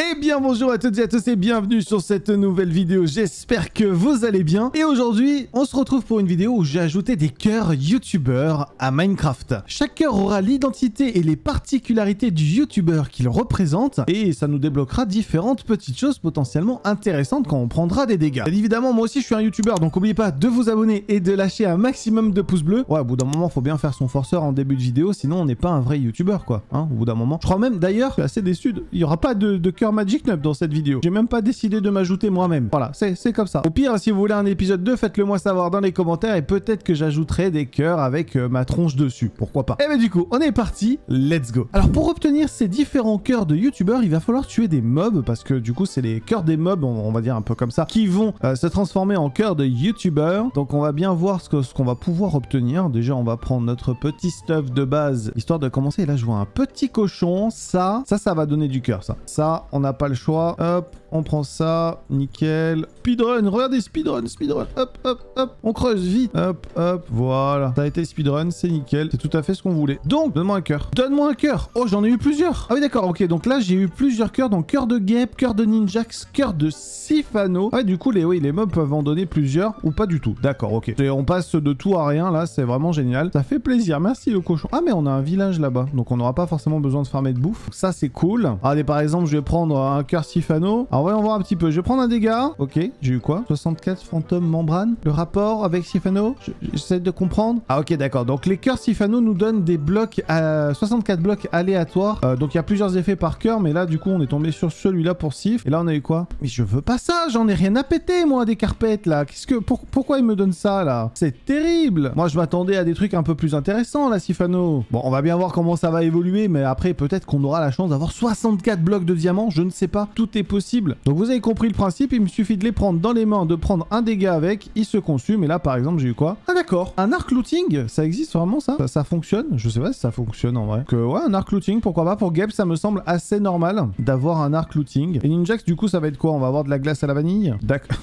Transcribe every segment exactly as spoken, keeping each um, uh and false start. Eh bien bonjour à toutes et à tous et bienvenue sur cette nouvelle vidéo, j'espère que vous allez bien. Et aujourd'hui, on se retrouve pour une vidéo où j'ai ajouté des cœurs youtubeurs à Minecraft. Chaque cœur aura l'identité et les particularités du youtubeur qu'il représente et ça nous débloquera différentes petites choses potentiellement intéressantes quand on prendra des dégâts. Bien évidemment, moi aussi je suis un youtubeur, donc n'oubliez pas de vous abonner et de lâcher un maximum de pouces bleus. Ouais, au bout d'un moment, faut bien faire son forceur en début de vidéo, sinon on n'est pas un vrai youtubeur quoi, hein, au bout d'un moment. Je crois même d'ailleurs, je suis assez déçu, il n'y aura pas de, de cœur Magicknup dans cette vidéo. J'ai même pas décidé de m'ajouter moi-même. Voilà, c'est comme ça. Au pire, si vous voulez un épisode deux, faites-le moi savoir dans les commentaires et peut-être que j'ajouterai des cœurs avec euh, ma tronche dessus. Pourquoi pas. Et bah du coup, on est parti. Let's go. Alors pour obtenir ces différents cœurs de youtubeurs, il va falloir tuer des mobs parce que du coup, c'est les cœurs des mobs, on, on va dire un peu comme ça, qui vont euh, se transformer en cœurs de youtubeurs. Donc on va bien voir ce qu'on ce qu'on va pouvoir obtenir. Déjà, on va prendre notre petit stuff de base, histoire de commencer. Et là, je vois un petit cochon. Ça, ça, ça va donner du cœur, ça. Ça, on On n'a pas le choix. Hop, on prend ça. Nickel. Speedrun. Regardez, speedrun, speedrun. Hop, hop, hop. On creuse vite. Hop, hop. Voilà. Ça a été speedrun. C'est nickel. C'est tout à fait ce qu'on voulait. Donc, donne-moi un cœur. Donne-moi un cœur. Oh, j'en ai eu plusieurs. Ah oui, d'accord. Ok, donc là, j'ai eu plusieurs cœurs. Donc, cœur de Geb, cœur de Ninjaxx, cœur de Siphano. Ah ouais, du coup, les, oui, les mobs peuvent en donner plusieurs ou pas du tout. D'accord, ok. Et on passe de tout à rien. Là, c'est vraiment génial. Ça fait plaisir. Merci, le cochon. Ah, mais on a un village là-bas. Donc, on n'aura pas forcément besoin de farmer de bouffe. Ça, c'est cool. Allez, par exemple, je vais prendre un cœur Siphano. Alors, voyons voir un petit peu. Je vais prendre un dégât. Ok, j'ai eu quoi, soixante-quatre fantômes membrane. Le rapport avec Siphano, j'essaie de comprendre. Ah, ok, d'accord. Donc, les cœurs Siphano nous donnent des blocs, à... soixante-quatre blocs aléatoires. Euh, donc, il y a plusieurs effets par cœur, mais là, du coup, on est tombé sur celui-là pour Sif. Et là, on a eu quoi? Mais je veux pas ça. J'en ai rien à péter, moi, des carpettes, là. Qu'est-ce que... Pour... Pourquoi il me donne ça, là? C'est terrible. Moi, je m'attendais à des trucs un peu plus intéressants, là, Siphano. Bon, on va bien voir comment ça va évoluer, mais après, peut-être qu'on aura la chance d'avoir soixante-quatre blocs de diamants. Je ne sais pas, tout est possible. Donc vous avez compris le principe, il me suffit de les prendre dans les mains, de prendre un dégât avec, ils se consument. Et là par exemple j'ai eu quoi? Ah d'accord, un arc looting, ça existe vraiment ça, ça ça fonctionne? Je sais pas si ça fonctionne en vrai. Que ouais, un arc looting, pourquoi pas. Pour Geb ça me semble assez normal d'avoir un arc looting. Et Ninjaxx du coup ça va être quoi? On va avoir de la glace à la vanille. D'accord.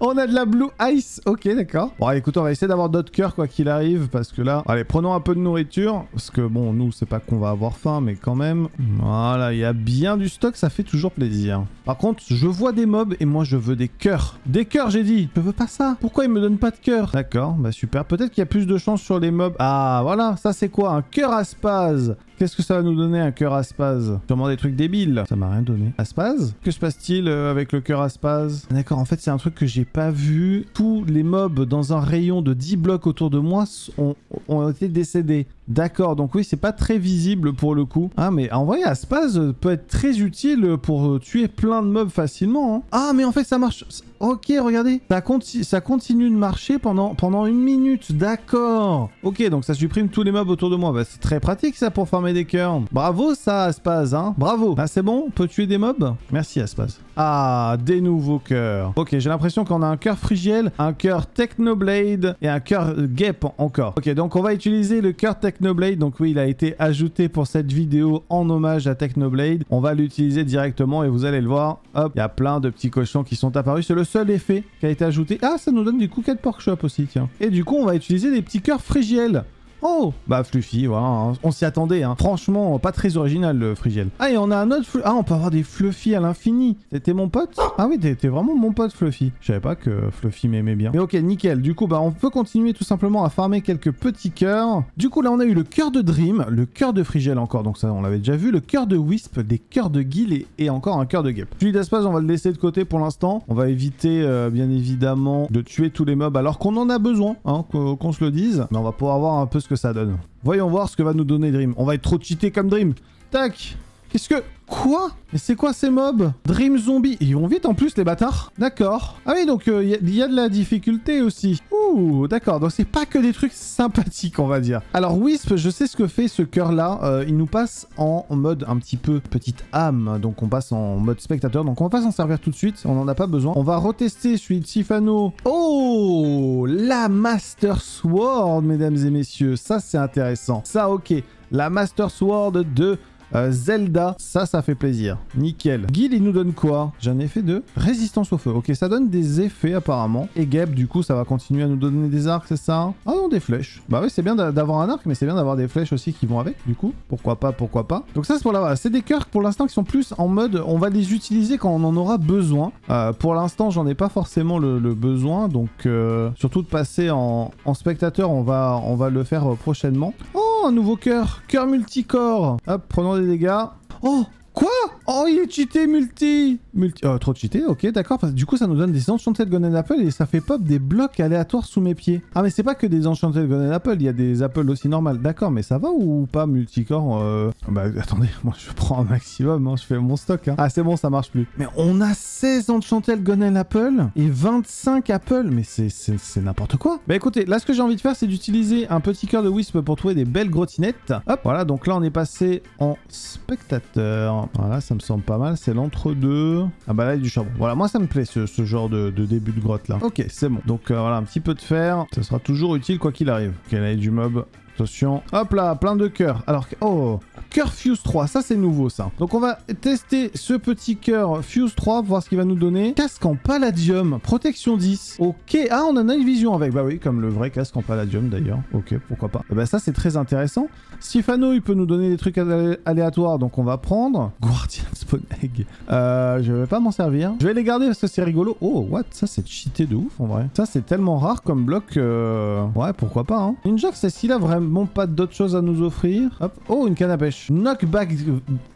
On a de la blue ice. Ok, d'accord. Bon, écoute, on va essayer d'avoir d'autres cœurs quoi qu'il arrive parce que là, allez, prenons un peu de nourriture parce que bon, nous c'est pas qu'on va avoir faim, mais quand même. Voilà, il y a bien du stock, ça fait toujours plaisir. Par contre, je vois des mobs et moi je veux des cœurs. Des cœurs, j'ai dit. Je veux pas ça. Pourquoi ils me donnent pas de cœur? D'accord, bah super. Peut-être qu'il y a plus de chance sur les mobs. Ah, voilà. Ça c'est quoi? Un cœur à spaz. Qu'est-ce que ça va nous donner un cœur à spaz? Sûrement des trucs débiles. Ça m'a rien donné. À spaz? Que se passe-t-il avec le cœur à spaz? D'accord, en fait c'est un truc que j'ai pas vu. Tous les mobs dans un rayon de dix blocs autour de moi ont, ont été décédés. D'accord, donc oui, c'est pas très visible pour le coup. Ah, mais en vrai, Aspaz peut être très utile pour tuer plein de mobs facilement. Hein. Ah, mais en fait, ça marche. Ok, regardez. Ça, conti ça continue de marcher pendant, pendant une minute. D'accord. Ok, donc ça supprime tous les mobs autour de moi. Bah, c'est très pratique ça pour farmer des cœurs. Bravo ça, Aspaz. Hein. Bravo. Ah, c'est bon, on peut tuer des mobs. Merci, Aspaz. Ah, des nouveaux cœurs. Ok, j'ai l'impression qu'on a un cœur Frigiel, un cœur Technoblade et un cœur Guêpe encore. Ok, donc on va utiliser le cœur Technoblade. Technoblade, donc oui, il a été ajouté pour cette vidéo en hommage à Technoblade. On va l'utiliser directement et vous allez le voir. Hop, il y a plein de petits cochons qui sont apparus. C'est le seul effet qui a été ajouté. Ah, ça nous donne du coup quatre pork chop aussi, tiens. Et du coup, on va utiliser des petits cœurs Frigiel. Oh, bah Fluffy, voilà, hein. On s'y attendait, hein. Franchement, pas très original le Frigiel. Ah, et on a un autre... Ah, on peut avoir des Fluffy à l'infini. T'étais mon pote? Ah oui, t'étais vraiment mon pote Fluffy. Je savais pas que Fluffy m'aimait bien. Mais ok, nickel. Du coup, bah on peut continuer tout simplement à farmer quelques petits cœurs. Du coup, là, on a eu le cœur de Dream, le cœur de Frigiel encore, donc ça, on l'avait déjà vu, le cœur de Wisp, des cœurs de Guill et, et encore un cœur de Geb. Celui d'Aspaz, on va le laisser de côté pour l'instant. On va éviter, euh, bien évidemment, de tuer tous les mobs alors qu'on en a besoin, hein, qu'on se le dise. Mais on va pouvoir avoir un peu ce que ça donne. Voyons voir ce que va nous donner Dream. On va être trop cheaté comme Dream. Tac. Qu'est-ce que... Quoi? Mais c'est quoi ces mobs? Dream zombie. Ils vont vite en plus les bâtards. D'accord. Ah oui, donc il euh, y, y a de la difficulté aussi. Ouh, d'accord. Donc c'est pas que des trucs sympathiques, on va dire. Alors Wisp, je sais ce que fait ce cœur-là. Euh, il nous passe en mode un petit peu petite âme. Donc on passe en mode spectateur. Donc on va s'en servir tout de suite. On n'en a pas besoin. On va retester celui de Siphano. Oh, la Master Sword, mesdames et messieurs. Ça, c'est intéressant. Ça, ok. La Master Sword de... Euh, Zelda, ça, ça fait plaisir. Nickel. Guill, il nous donne quoi? J'ai un effet de résistance au feu. Ok, ça donne des effets apparemment. Et Geb, du coup, ça va continuer à nous donner des arcs, c'est ça? Ah non, des flèches. Bah oui, c'est bien d'avoir un arc, mais c'est bien d'avoir des flèches aussi qui vont avec. Du coup, pourquoi pas, pourquoi pas. Donc ça, c'est pour là. C'est des cœurs pour l'instant qui sont plus en mode, on va les utiliser quand on en aura besoin. Euh, pour l'instant, j'en ai pas forcément le, le besoin, donc euh, surtout de passer en, en spectateur, on va, on va le faire prochainement. Oh, un nouveau cœur, cœur multicore. Hop, prenons des dégâts. Oh, quoi? Oh, il est cheaté multi, multi... Euh, trop cheaté, ok, d'accord. Du coup, ça nous donne des Enchanted Golden Apple et ça fait pop des blocs aléatoires sous mes pieds. Ah, mais c'est pas que des Enchanted Golden Apple, il y a des Apples aussi normales. D'accord, mais ça va ou pas, multicore euh... Bah, attendez, moi, je prends un maximum, hein, je fais mon stock. Hein. Ah, c'est bon, ça marche plus. Mais on a seize Enchanted Golden Apple et vingt-cinq Apples, mais c'est n'importe quoi. Bah, écoutez, là, ce que j'ai envie de faire, c'est d'utiliser un petit cœur de Wisp pour trouver des belles grottinettes. Hop, voilà, donc là, on est passé en spectateur. Voilà, ça me semble pas mal, c'est l'entre-deux. Ah bah là, il y a du charbon. Voilà, moi ça me plaît ce, ce genre de, de début de grotte là. Ok, c'est bon. Donc euh, voilà, un petit peu de fer, ça sera toujours utile quoi qu'il arrive. Ok, là il y a du mob. Attention. Hop là, plein de cœurs. Alors, oh, cœur Fuse trois, ça c'est nouveau ça. Donc on va tester ce petit cœur Fuse trois, voir ce qu'il va nous donner. Casque en palladium, protection dix. Ok, ah on en a une vision avec. Bah oui, comme le vrai casque en palladium d'ailleurs. Ok, pourquoi pas. Et bah ça c'est très intéressant. Siphano, il peut nous donner des trucs alé aléatoires, donc on va prendre. Guardian Spawn Egg. Euh, je vais pas m'en servir. Je vais les garder parce que c'est rigolo. Oh, what, ça c'est cheaté de ouf en vrai. Ça c'est tellement rare comme bloc. Euh... Ouais, pourquoi pas. Hein. Ninjaxx, c'est si là vraiment. Bon, pas d'autres choses à nous offrir. Hop. Oh, une canne à pêche. Knockback.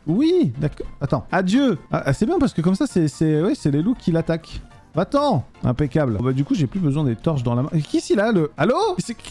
Oui, d'accord. Attends. Adieu. Ah, c'est bien parce que comme ça, c'est ouais, les loups qui l'attaquent. Va-t'en. Impeccable. Oh, bah, du coup, j'ai plus besoin des torches dans la main. Qui c'est là le... Allô?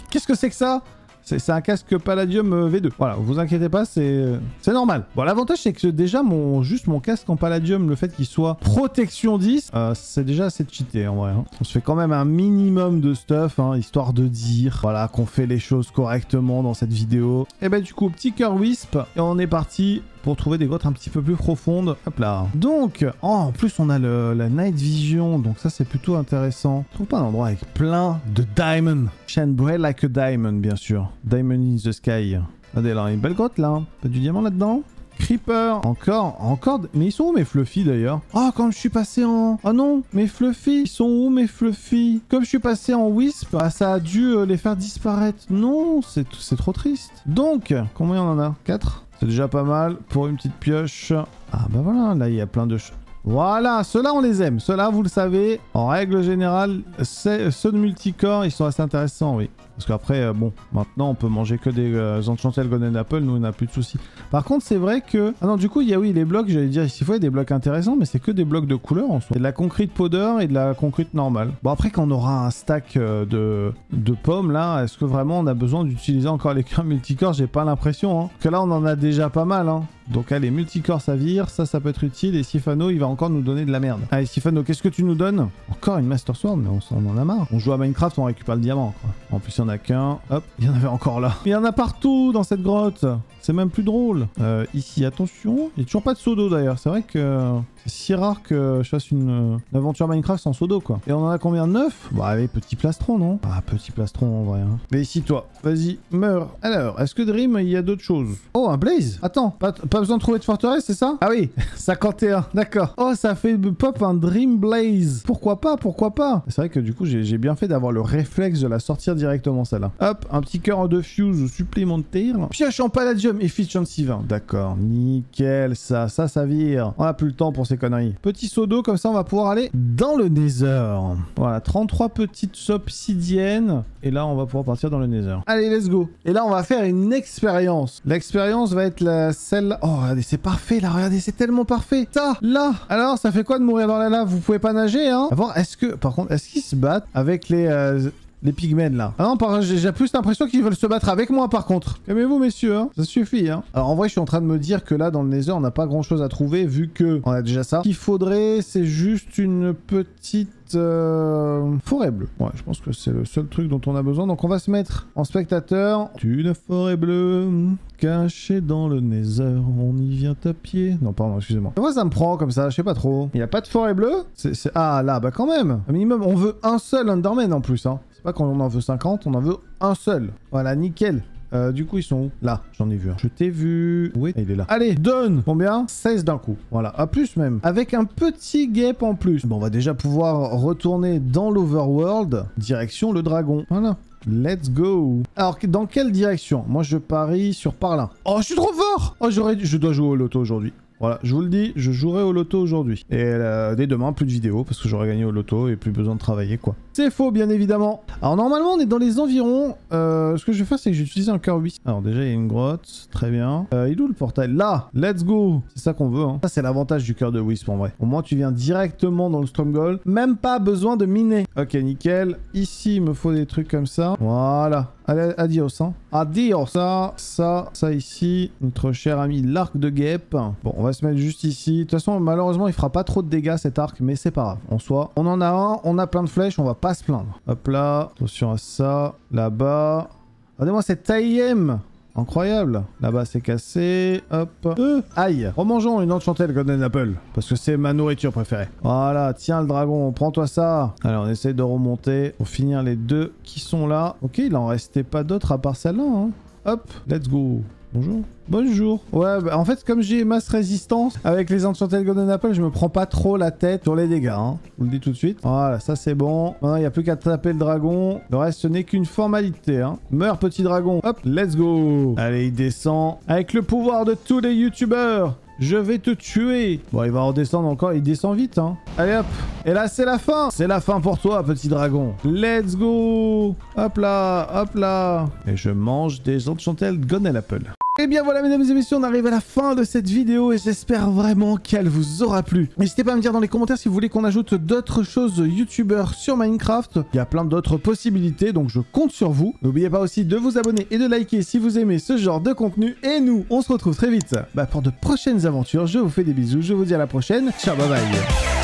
Qu'est-ce que c'est que ça? C'est un casque palladium V deux. Voilà, vous inquiétez pas, c'est normal. Bon, l'avantage, c'est que déjà, mon juste mon casque en palladium, le fait qu'il soit protection dix, euh, c'est déjà assez cheaté, en vrai. Hein. On se fait quand même un minimum de stuff, hein, histoire de dire voilà, qu'on fait les choses correctement dans cette vidéo. Et ben du coup, petit cœur Wisp, et on est parti pour trouver des grottes un petit peu plus profondes. Hop là. Donc, oh, en plus, on a le, la Night Vision, donc ça, c'est plutôt intéressant. Je trouve pas un endroit avec plein de diamonds. Shine bright like a diamond, bien sûr. Diamond in the Sky. Regardez là, une belle grotte là. Pas du diamant là-dedans. Creeper. Encore, encore. Mais ils sont où mes Fluffy d'ailleurs? Oh, quand je suis passé en... Oh non, mes Fluffy. Ils sont où mes Fluffy? Comme je suis passé en Wisp, ah, ça a dû euh, les faire disparaître. Non, c'est trop triste. Donc, combien on en a? Quatre. C'est déjà pas mal pour une petite pioche. Ah bah voilà, là il y a plein de... Voilà, ceux-là, on les aime. Ceux-là, vous le savez, en règle générale, ceux de multicore, ils sont assez intéressants, oui. Parce qu'après, euh, bon, maintenant, on peut manger que des euh, Enchanted Golden Apple, nous, on n'a plus de soucis. Par contre, c'est vrai que... Ah non, du coup, il y a, oui, les blocs, j'allais dire, ici, il faut, il y a des blocs intéressants, mais c'est que des blocs de couleur, en soi. C'est de la concrete powder et de la concrete normale. Bon, après, quand on aura un stack euh, de, de pommes, là, est-ce que vraiment, on a besoin d'utiliser encore les cœurs multicore? J'ai pas l'impression, hein. Parce que là, on en a déjà pas mal, hein. Donc allez, multicore ça vire, ça ça peut être utile, et Siphano il va encore nous donner de la merde. Allez Siphano, qu'est-ce que tu nous donnes? Encore une Master Sword, mais on s'en en a marre. On joue à Minecraft, on récupère le diamant quoi. En plus il n'y en a qu'un, hop, il y en avait encore là. Il y en a partout dans cette grotte, c'est même plus drôle. Euh, ici, attention, il n'y a toujours pas de seau d'eau d'ailleurs, c'est vrai que c'est si rare que je fasse une, une aventure Minecraft sans seau d'eau quoi. Et on en a combien? Neuf? Bah allez, petit plastron non? Ah petit plastron en vrai. Hein. Mais ici toi, vas-y, meurs. Alors, est-ce que Dream il y a d'autres choses? Oh un blaze? Attends, pas, pas Pas besoin de trouver de forteresse, c'est ça? Ah oui, cinquante et un, d'accord. Oh, ça fait pop un Dream Blaze. Pourquoi pas, pourquoi pas? C'est vrai que du coup, j'ai bien fait d'avoir le réflexe de la sortir directement, celle-là. Hop, un petit cœur de fuse supplémentaire. Pioche en palladium, efficiency vingt. D'accord, nickel, ça, ça, ça vire. On n'a plus le temps pour ces conneries. Petit seau d'eau, comme ça, on va pouvoir aller dans le Nether. Voilà, trente-trois petites obsidiennes. Et là, on va pouvoir partir dans le Nether. Allez, let's go. Et là, on va faire une expérience. L'expérience va être la, celle-là. Oh, regardez, c'est parfait, là, regardez, c'est tellement parfait. Ça, là. Alors, ça fait quoi de mourir dans la lave? Vous pouvez pas nager, hein? Avant, est-ce que... Par contre, est-ce qu'ils se battent avec les... Euh... Les pygmènes là. Ah non, j'ai plus l'impression qu'ils veulent se battre avec moi par contre. Calmez-vous messieurs, hein. Ça suffit. Hein. Alors en vrai, je suis en train de me dire que là, dans le Nether, on n'a pas grand chose à trouver vu que on a déjà ça. Ce qu'il faudrait, c'est juste une petite euh... forêt bleue. Ouais, je pense que c'est le seul truc dont on a besoin. Donc on va se mettre en spectateur. Une forêt bleue cachée dans le Nether. On y vient à pied. Non, pardon, excusez-moi. Moi, ça me prend comme ça, je sais pas trop. Il n'y a pas de forêt bleue? C'est, c'est... Ah là, bah quand même. Un minimum, on veut un seul Enderman en plus. Hein. Quand on en veut cinquante, on en veut un seul. Voilà, nickel. Euh, du coup, ils sont où? Là, j'en ai vu un. Je t'ai vu. Oui, ah, il est là. Allez, donne. Combien? seize d'un coup. Voilà, à plus même. Avec un petit guêpe en plus. Bon, on va déjà pouvoir retourner dans l'overworld. Direction le dragon. Voilà. Let's go. Alors, dans quelle direction? Moi, je parie sur par là. Oh, je suis trop fort. Oh, j'aurais dû... Je dois jouer au loto aujourd'hui. Voilà, je vous le dis, je jouerai au loto aujourd'hui. Et euh, dès demain, plus de vidéos, parce que j'aurai gagné au loto et plus besoin de travailler, quoi. C'est faux, bien évidemment. Alors, normalement, on est dans les environs. Euh, ce que je vais faire, c'est que j'ai utilisé un cœur huit. Alors, déjà, il y a une grotte. Très bien. Euh, il est où le portail? Là, let's go. C'est ça qu'on veut, hein. Ça, c'est l'avantage du cœur de Wisp, en vrai. Au moins, tu viens directement dans le Stronghold. Même pas besoin de miner. Ok, nickel. Ici, il me faut des trucs comme ça. Voilà. Allez, adios, hein. Adios. Ça, ça, ça ici. Notre cher ami, l'arc de guêpe. Bon, on va se mettre juste ici. De toute façon, malheureusement, il fera pas trop de dégâts, cet arc. Mais c'est pas grave. En soi, on en a un. On a plein de flèches. On va pas se plaindre. Hop là. Attention à ça. Là-bas. Regardez-moi cette A I M. Incroyable. Là-bas, c'est cassé. Hop. Euh, aïe. Remangeons une enchantelle Golden Apple. Parce que c'est ma nourriture préférée. Voilà. Tiens, le dragon. Prends-toi ça. Alors, on essaie de remonter pour finir les deux qui sont là. Ok, il en restait pas d'autres à part celle-là. Hein. Hop. Let's go. Bonjour. Bonjour. Ouais, bah en fait, comme j'ai masse résistance, avec les Enchanted Golden Apple, je me prends pas trop la tête sur les dégâts. Hein. Je vous le dis tout de suite. Voilà, ça c'est bon. Maintenant, il n'y a plus qu'à taper le dragon. Le reste, ce n'est qu'une formalité. Hein. Meurs, petit dragon. Hop, let's go. Allez, il descend. Avec le pouvoir de tous les youtubeurs, je vais te tuer. Bon, il va redescendre encore. Il descend vite. Hein. Allez, hop. Et là, c'est la fin. C'est la fin pour toi, petit dragon. Let's go. Hop là, hop là. Et je mange des Enchanted Golden Apple. Et bien voilà, mesdames et messieurs, on arrive à la fin de cette vidéo et j'espère vraiment qu'elle vous aura plu. N'hésitez pas à me dire dans les commentaires si vous voulez qu'on ajoute d'autres choses youtubeurs sur Minecraft. Il y a plein d'autres possibilités, donc je compte sur vous. N'oubliez pas aussi de vous abonner et de liker si vous aimez ce genre de contenu. Et nous, on se retrouve très vite bah, pour de prochaines aventures. Je vous fais des bisous, je vous dis à la prochaine. Ciao, bye bye.